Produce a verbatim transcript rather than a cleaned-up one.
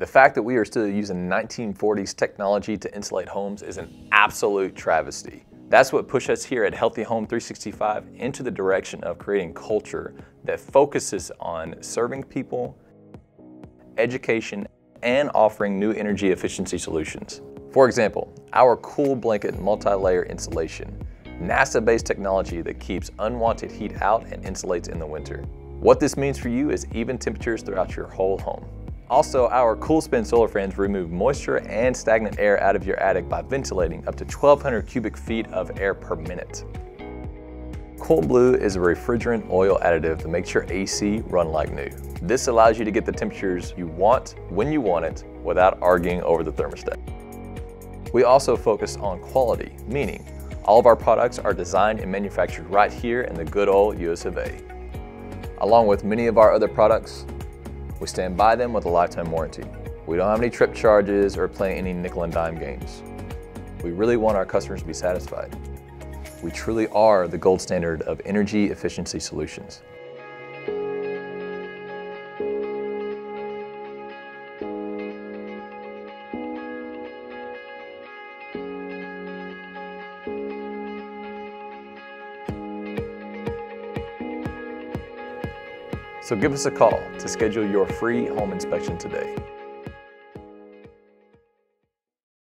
The fact that we are still using nineteen forties technology to insulate homes is an absolute travesty. That's what pushed us here at Healthy Home three sixty-five into the direction of creating culture that focuses on serving people, education, and offering new energy efficiency solutions. For example, our Cool Blanket multi-layer insulation, NASA-based technology that keeps unwanted heat out and insulates in the winter. What this means for you is even temperatures throughout your whole home. Also, our CoolSpin solar fans remove moisture and stagnant air out of your attic by ventilating up to twelve hundred cubic feet of air per minute. CoolBlue is a refrigerant oil additive that makes your A C run like new. This allows you to get the temperatures you want when you want it without arguing over the thermostat. We also focus on quality, meaning all of our products are designed and manufactured right here in the good old U S of A. Along with many of our other products, we stand by them with a lifetime warranty. We don't have any trip charges or play any nickel and dime games. We really want our customers to be satisfied. We truly are the gold standard of energy efficiency solutions. So give us a call to schedule your free home inspection today.